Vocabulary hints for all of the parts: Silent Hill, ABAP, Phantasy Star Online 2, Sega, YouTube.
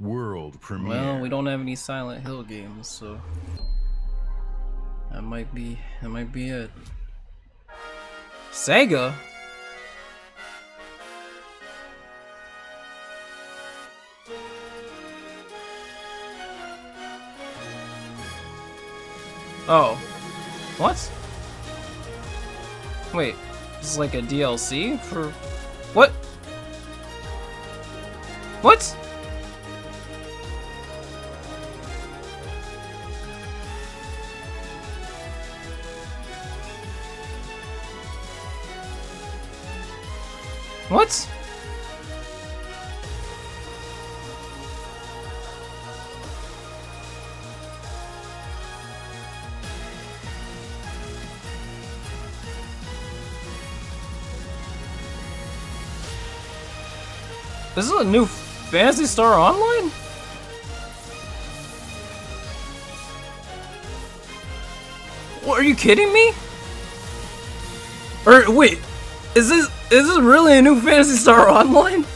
world premiere. Well, we don't have any Silent Hill games, so that might be it. Sega? Oh. What? Wait, this is like a DLC for... What? What? What? This is a new Phantasy Star Online? What, are you kidding me? Or wait, is this really a new Phantasy Star Online?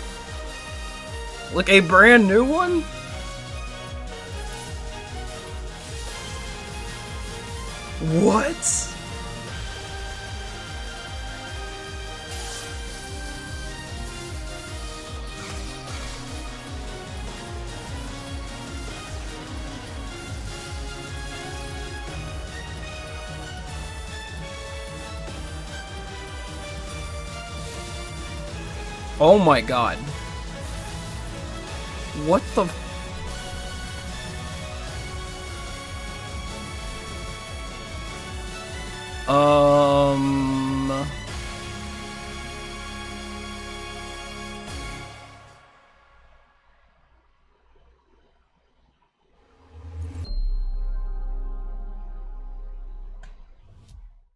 Like a brand new one? What? Oh my god. What the...